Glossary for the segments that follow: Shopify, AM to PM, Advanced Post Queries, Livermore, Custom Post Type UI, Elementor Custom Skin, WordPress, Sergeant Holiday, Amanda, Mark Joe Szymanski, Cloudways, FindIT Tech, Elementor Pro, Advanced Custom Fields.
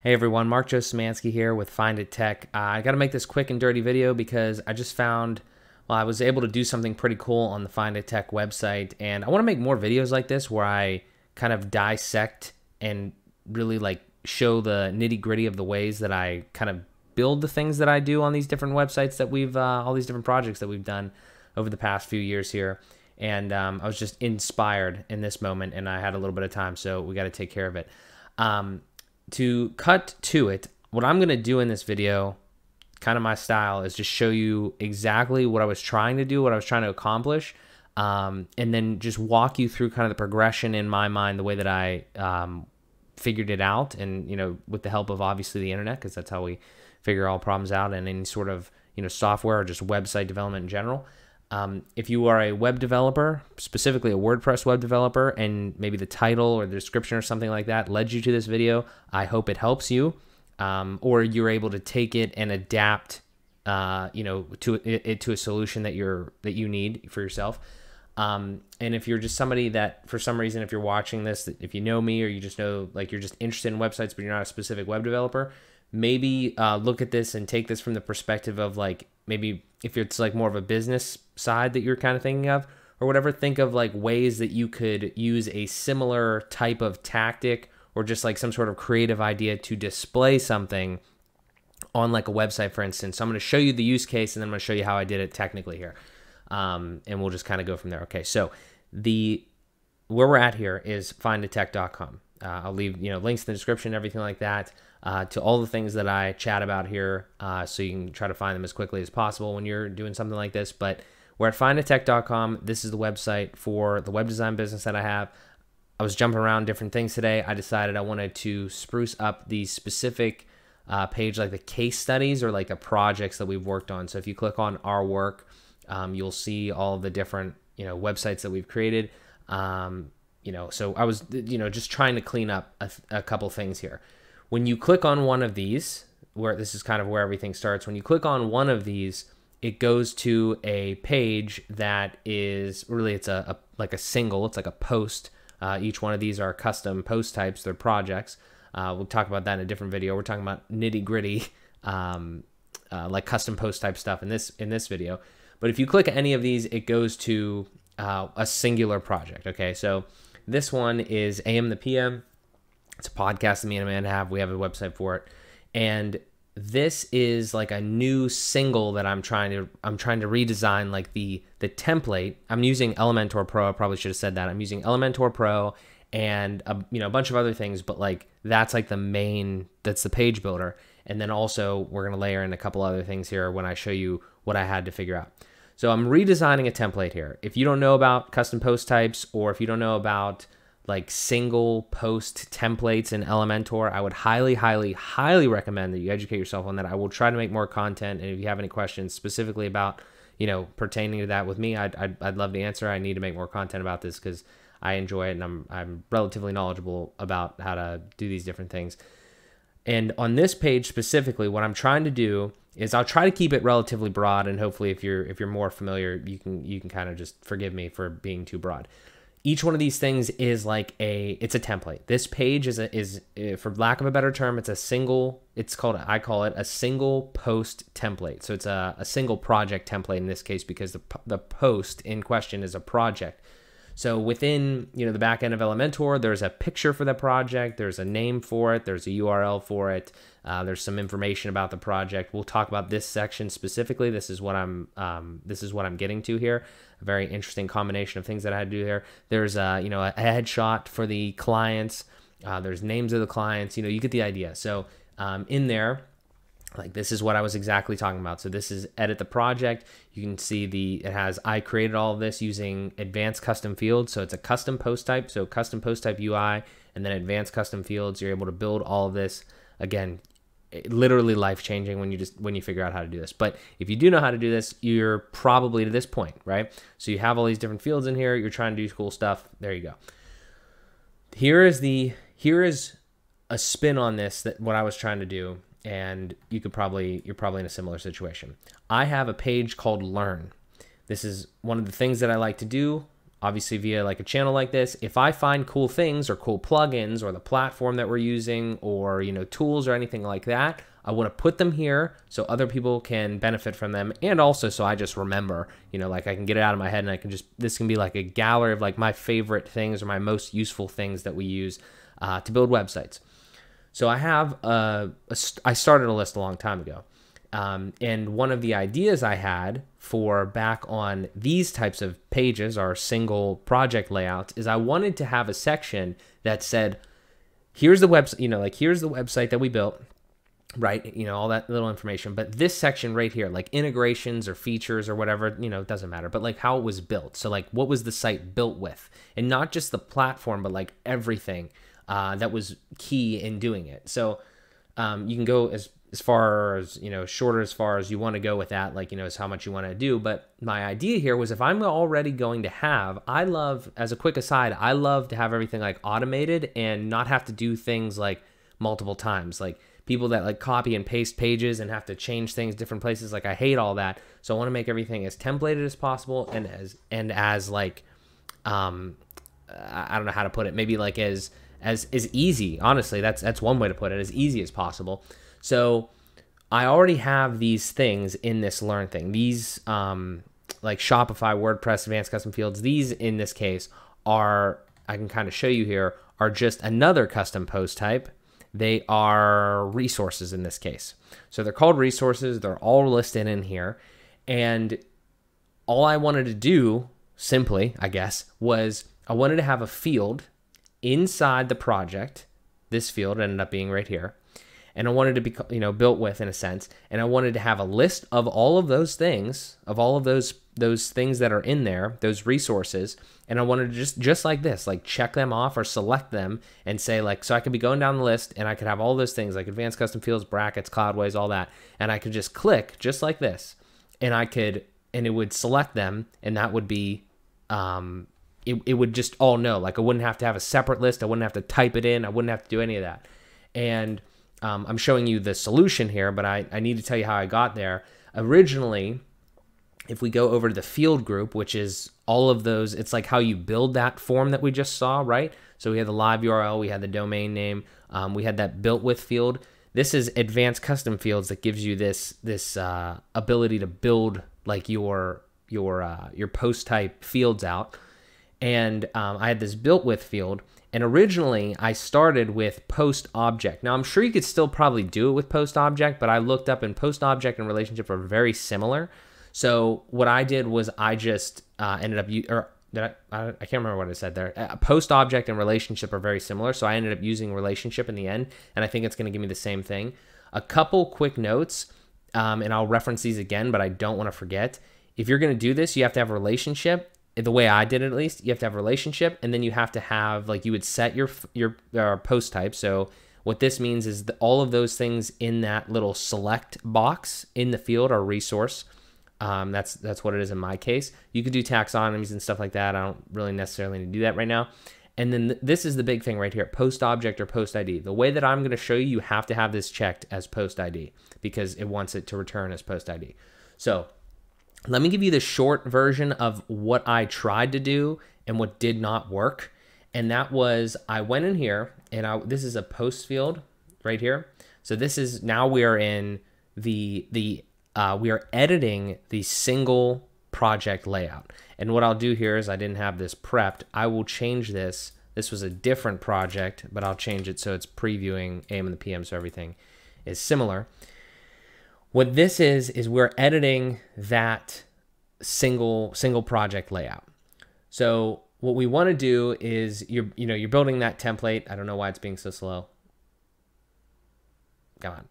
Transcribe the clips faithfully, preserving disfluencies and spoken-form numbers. Hey everyone, Mark Joe Szymanski here with FindIT Tech. Uh, I got to make this quick and dirty video because I just found, well, I was able to do something pretty cool on the FindIT Tech website, and I want to make more videos like this where I kind of dissect and really like show the nitty gritty of the ways that I kind of build the things that I do on these different websites that we've, uh, all these different projects that we've done over the past few years here. And um, I was just inspired in this moment, and I had a little bit of time, so we got to take care of it. Um, To cut to it, what I'm going to do in this video, kind of my style, is just show you exactly what I was trying to do, what I was trying to accomplish, um, and then just walk you through kind of the progression in my mind, the way that I um, figured it out, and, you know, with the help of obviously the internet, because that's how we figure all problems out in any sort of, you know, software or just website development in general. Um, if you are a web developer, specifically a WordPress web developer, and maybe the title or the description or something like that led you to this video, I hope it helps you, um, or you're able to take it and adapt, uh, you know, to it, it to a solution that you're that you need for yourself. Um, and if you're just somebody that, for some reason, if you're watching this, if you know me or you just know, like, you're just interested in websites but you're not a specific web developer, maybe uh, look at this and take this from the perspective of, like, maybe if it's like more of a business side that you're kind of thinking of or whatever, think of like ways that you could use a similar type of tactic or just like some sort of creative idea to display something on like a website, for instance. So I'm going to show you the use case, and then I'm going to show you how I did it technically here. Um, and we'll just kind of go from there. Okay. So the, where we're at here is find it tech dot com. Uh, I'll leave, you know, links in the description, everything like that, uh, to all the things that I chat about here, uh, so you can try to find them as quickly as possible when you're doing something like this. But we're at find it tech dot com. This is the website for the web design business that I have. I was jumping around different things today. I decided I wanted to spruce up the specific uh, page, like the case studies or like the projects that we've worked on. So if you click on our work, um, you'll see all the different, you know, websites that we've created. Um, You know, so I was, you know, just trying to clean up a, a couple things here. When you click on one of these, where this is kind of where everything starts, when you click on one of these, it goes to a page that is really, it's a, a like a single, it's like a post. Uh, each one of these are custom post types, they're projects. Uh, we'll talk about that in a different video. We're talking about nitty gritty, um, uh, like custom post type stuff in this in this video. But if you click any of these, it goes to uh, a singular project. Okay, so this one is A M to P M. It's a podcast that me and Amanda have. We have a website for it. And this is like a new single that I'm trying to I'm trying to redesign, like the the template. I'm using Elementor Pro. I probably should have said that. I'm using Elementor Pro and a, you know, a bunch of other things, but like that's like the main, that's the page builder. And then also we're going to layer in a couple other things here when I show you what I had to figure out. So I'm redesigning a template here. If you don't know about custom post types, or if you don't know about like single post templates in Elementor, I would highly, highly, highly recommend that you educate yourself on that. I will try to make more content, and if you have any questions specifically about, you know, pertaining to that with me, I'd, I'd, I'd love to answer. I need to make more content about this because I enjoy it, and I'm, I'm relatively knowledgeable about how to do these different things. And on this page specifically, what I'm trying to do is I'll try to keep it relatively broad, and hopefully if you're if you're more familiar, you can you can kind of just forgive me for being too broad. Each one of these things is like a it's a template. This page is a, is for lack of a better term, it's a single it's called I call it a single post template. So it's a, a single project template in this case, because the the post in question is a project. So within, you know, the back end of Elementor, there's a picture for the project, there's a name for it, there's a U R L for it, uh, there's some information about the project. We'll talk about this section specifically. This is what I'm um, this is what I'm getting to here. A very interesting combination of things that I had to do here. There's a, you know, a headshot for the clients. Uh, there's names of the clients. You know, you get the idea. So um, in there, like, this is what I was exactly talking about. So this is edit the project. You can see the, it has, I created all of this using advanced custom fields. So it's a custom post type. So custom post type U I, and then advanced custom fields. You're able to build all of this. Again, it, literally life-changing when you just, when you figure out how to do this. But if you do know how to do this, you're probably to this point, right? So you have all these different fields in here. You're trying to do cool stuff. There you go. Here is the, here is a spin on this that what I was trying to do. And you could probably, you're probably in a similar situation. I have a page called Learn. This is one of the things that I like to do obviously via like a channel like this. If I find cool things or cool plugins or the platform that we're using or, you know, tools or anything like that, I want to put them here so other people can benefit from them, and also so I just remember, you know, like I can get it out of my head and I can just, this can be like a gallery of like my favorite things or my most useful things that we use uh, to build websites. So I have, a, a, I started a list a long time ago. Um, and one of the ideas I had for back on these types of pages, our single project layouts, is I wanted to have a section that said, here's the website, you know, like here's the website that we built, right? You know, all that little information, but this section right here, like integrations or features or whatever, you know, it doesn't matter, but like how it was built. So like, what was the site built with? And not just the platform, but like everything, uh, that was key in doing it. So, um, you can go as as far as, you know, shorter as far as you want to go with that, like, you know, is how much you want to do. But my idea here was if I'm already going to have, I love, as a quick aside, I love to have everything like automated and not have to do things like multiple times, like people that like copy and paste pages and have to change things different places. Like I hate all that. So I want to make everything as templated as possible. And as, and as like, um, I don't know how to put it, maybe like as, as, as easy, honestly, that's, that's one way to put it, as easy as possible. So I already have these things in this learn thing. These um, like Shopify, WordPress, Advanced Custom Fields, these in this case are, I can kind of show you here, are just another custom post type. They are resources in this case. So they're called resources. They're all listed in here. And all I wanted to do simply, I guess, was I wanted to have a field inside the project. This field ended up being right here. And I wanted to be, you know, built with in a sense. And I wanted to have a list of all of those things, of all of those, those things that are in there, those resources. And I wanted to just, just like this, like check them off or select them and say like, so I could be going down the list and I could have all those things like Advanced Custom Fields, brackets, Cloudways, all that. And I could just click just like this and I could, and it would select them. And that would be, um, it, it would just all know, like I wouldn't have to have a separate list. I wouldn't have to type it in. I wouldn't have to do any of that. And Um, I'm showing you the solution here, but I, I need to tell you how I got there. Originally, if we go over to the field group, which is all of those, it's like how you build that form that we just saw, right? So we had the live U R L, we had the domain name, um, we had that built with field. This is Advanced Custom Fields that gives you this this uh, ability to build like your your uh, your post type fields out. And um, I had this built with field. And originally I started with post object. Now I'm sure you could still probably do it with post object, but I looked up and post object and relationship are very similar. So what I did was I just uh, ended up, or did I, I can't remember what I said there. Uh, post object and relationship are very similar. So I ended up using relationship in the end. And I think it's going to give me the same thing. A couple quick notes, um, and I'll reference these again, but I don't want to forget. If you're going to do this, you have to have a relationship. The way I did it, at least, you have to have a relationship, and then you have to have, like, you would set your your uh, post type. So what this means is that all of those things in that little select box in the field are resource. Um, that's that's what it is in my case. You could do taxonomies and stuff like that. I don't really necessarily need to do that right now. And then th this is the big thing right here, post object or post I D. The way that I'm going to show you, you have to have this checked as post I D because it wants it to return as post I D. So let me give you the short version of what I tried to do and what did not work. And that was, I went in here and I, this is a post field right here. So this is, now we are in the, the uh, we are editing the single project layout. And what I'll do here is I didn't have this prepped. I will change this. This was a different project, but I'll change it so it's previewing A M and the P M. So everything is similar. What this is, is we're editing that single single project layout. So what we want to do is you're, you know, you're building that template. I don't know why it's being so slow. Come on.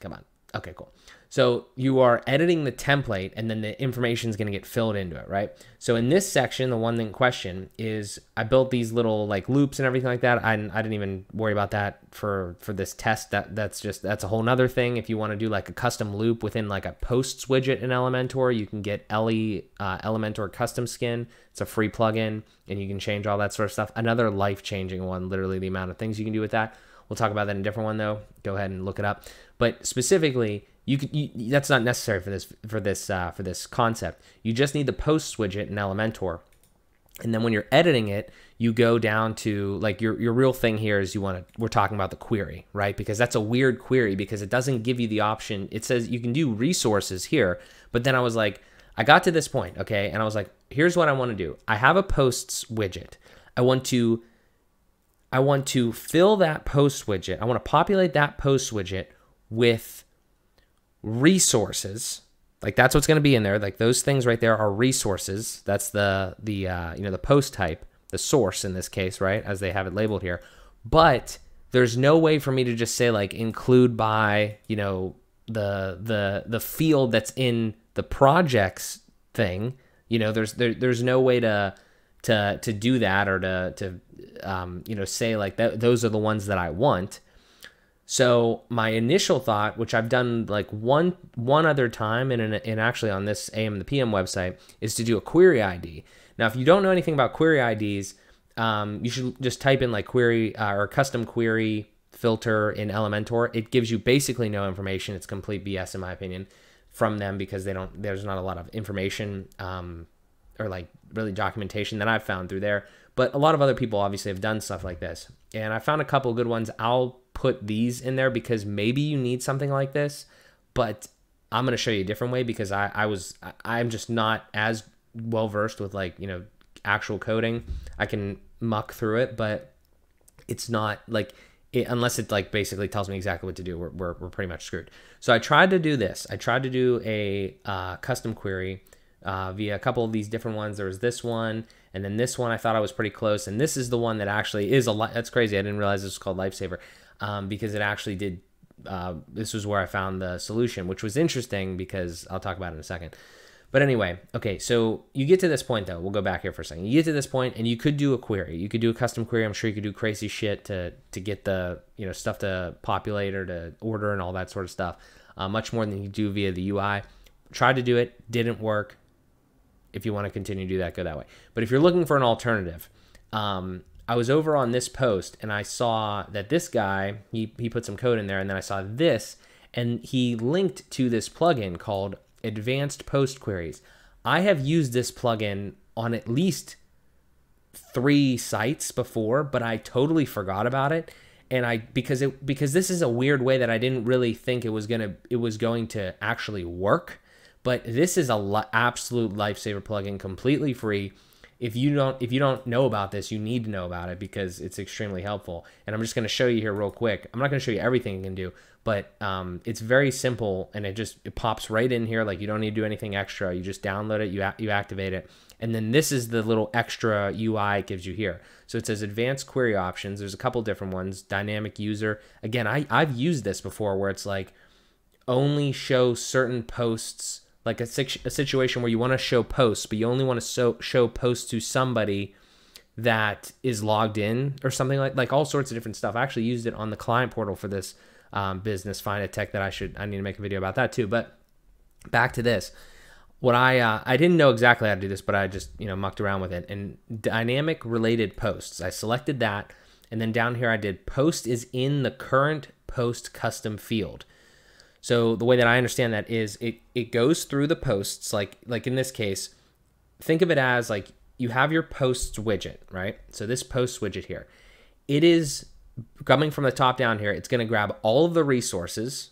Come on. Okay, cool. So you are editing the template and then the information is going to get filled into it, right? So in this section, the one thing in question is I built these little like loops and everything like that. I, I didn't even worry about that for, for this test. That that's just, that's a whole nother thing. If you want to do like a custom loop within like a posts widget in Elementor, you can get Ele, uh, Elementor Custom Skin. It's a free plugin and you can change all that sort of stuff. Another life-changing one, literally the amount of things you can do with that. We'll talk about that in a different one though. Go ahead and look it up. But specifically, you could you, that's not necessary for this for this uh, for this concept. You just need the posts widget in Elementor. And then when you're editing it, you go down to like your, your real thing here is you want to, we're talking about the query, right? Because that's a weird query because it doesn't give you the option. It says you can do resources here, but then I was like, I got to this point, okay? And I was like, here's what I want to do. I have a posts widget. I want to, I want to fill that post widget. I want to populate that post widget with resources. Like that's what's going to be in there. Like those things right there are resources. That's the, the uh, you know, the post type, the source in this case, right? As they have it labeled here. But there's no way for me to just say like include by, you know, the, the, the field that's in the projects thing. You know, there's there, there's no way to to to do that or to to um, you know, say like that those are the ones that I want. So my initial thought, which I've done like one one other time and in, in actually on this A M to P M website, is to do a query I D. Now, if you don't know anything about query I Ds, um, you should just type in like query uh, or custom query filter in Elementor. It gives you basically no information. It's complete B S in my opinion from them because they don't, there's not a lot of information um, or like really documentation that I've found through there. But a lot of other people obviously have done stuff like this. And I found a couple of good ones. I'll put these in there because maybe you need something like this, but I'm going to show you a different way because I, I was, I, I'm just not as well versed with like, you know, actual coding. I can muck through it, but it's not like, It, unless it like basically tells me exactly what to do, we're, we're, we're pretty much screwed. So I tried to do this. I tried to do a uh, custom query uh, via a couple of these different ones. There was this one, and then this one I thought I was pretty close, and this is the one that actually is a lot. That's crazy. I didn't realize this was called Lifesaver um, because it actually did. Uh, this was where I found the solution, which was interesting because I'll talk about it in a second. But anyway, okay, so you get to this point though. We'll go back here for a second. You get to this point and you could do a query. You could do a custom query. I'm sure you could do crazy shit to, to get the, you know, stuff to populate or to order and all that sort of stuff. Uh, much more than you do via the U I. Tried to do it, didn't work. If you want to continue to do that, go that way. But if you're looking for an alternative, um, I was over on this post and I saw that this guy, he, he put some code in there, and then I saw this and he linked to this plugin called Advanced Post Queries. I have used this plugin on at least three sites before, but I totally forgot about it. And I, because it, because this is a weird way that I didn't really think it was going to, it was going to actually work, but this is a li- absolute lifesaver plugin, completely free. If you don't, if you don't know about this, you need to know about it because it's extremely helpful. And I'm just going to show you here real quick. I'm not going to show you everything you can do, but um, it's very simple, and it just it pops right in here. Like you don't need to do anything extra. You just download it, you you activate it, and then this is the little extra U I it gives you here. So it says advanced query options. There's a couple different ones. Dynamic user. Again, I I've used this before where it's like only show certain posts. Like a, a situation where you want to show posts, but you only want to so, show posts to somebody that is logged in or something like like all sorts of different stuff. I actually used it on the client portal for this um, business, FindIT Tech, that I should I need to make a video about that too. But back to this, what I uh, I didn't know exactly how to do this, but I just you know mucked around with it. And dynamic related posts, I selected that, and then down here I did post is in the current post custom field. So the way that I understand that is it, it goes through the posts, like like in this case, think of it as like you have your posts widget, right? So this posts widget here, it is coming from the top down here. It's going to grab all of the resources,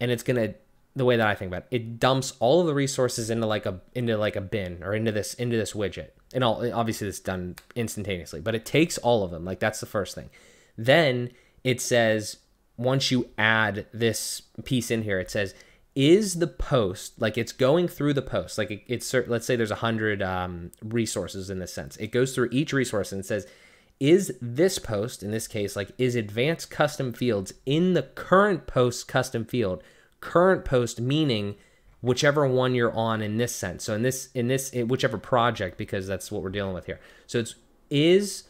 and it's going to, the way that I think about it, it dumps all of the resources into like a into like a bin or into this into this widget. And all, obviously it's done instantaneously, but it takes all of them. Like that's the first thing. Then it says, once you add this piece in here, it says, is the post, like it's going through the post, like it, it's, let's say there's a hundred um, resources in this sense. It goes through each resource and it says, is this post, in this case, like is advanced custom fields in the current post custom field, current post meaning whichever one you're on in this sense. So in this, in this, in whichever project, because that's what we're dealing with here. So it's, is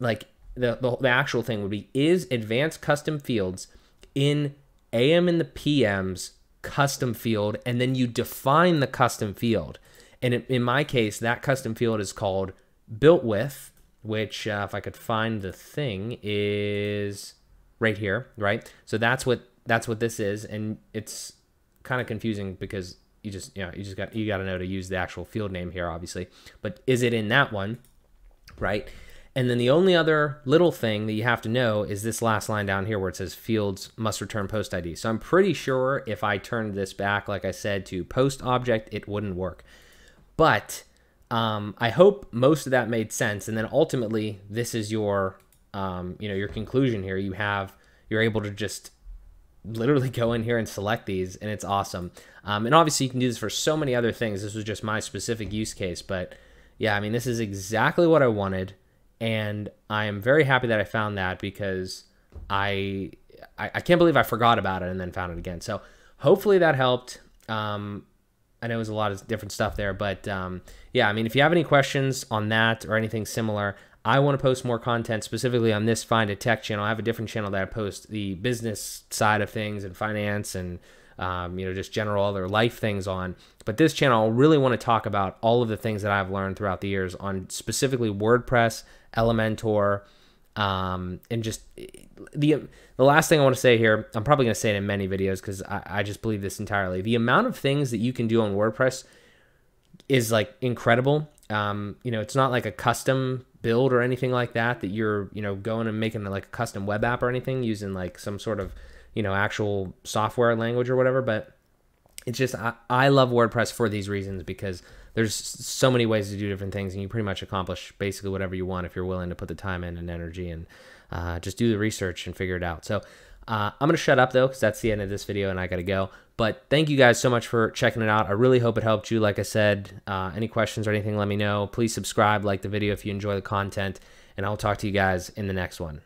like, The, the, the actual thing would be, is advanced custom fields in A M and the P M's custom field, and then you define the custom field. And it, in my case, that custom field is called built with, which uh, if I could find the thing, is right here, right? So that's what that's what this is, and it's kind of confusing because you just, you know, you just got, you got to know to use the actual field name here, obviously, but is it in that one, right? And then the only other little thing that you have to know is this last line down here where it says fields must return post I D. So I'm pretty sure if I turned this back, like I said, to post object, it wouldn't work. But um, I hope most of that made sense. And then ultimately, this is your, um, you know, your conclusion here. You have, you're able to just literally go in here and select these, and it's awesome. Um, and obviously, you can do this for so many other things. This was just my specific use case, but yeah, I mean, this is exactly what I wanted. And I am very happy that I found that, because I, I I can't believe I forgot about it and then found it again. So hopefully that helped. Um, I know it was a lot of different stuff there, but um, yeah, I mean, if you have any questions on that or anything similar, I want to post more content specifically on this FindIT Tech channel. I have a different channel that I post the business side of things and finance and um, you know, just general other life things on. But this channel, I really want to talk about all of the things that I've learned throughout the years on specifically WordPress, Elementor, um, and just the the last thing I want to say here, I'm probably going to say it in many videos because I, I just believe this entirely. The amount of things that you can do on WordPress is like incredible. Um, you know, it's not like a custom build or anything like that, that you're, you know, going and making like a custom web app or anything using like some sort of, you know, actual software language or whatever. But it's just, I, I love WordPress for these reasons, because there's so many ways to do different things, and you pretty much accomplish basically whatever you want if you're willing to put the time in and energy and uh, just do the research and figure it out. So uh, I'm going to shut up though, because that's the end of this video and I got to go. But thank you guys so much for checking it out. I really hope it helped you. Like I said, uh, any questions or anything, let me know. Please subscribe, like the video if you enjoy the content, and I'll talk to you guys in the next one.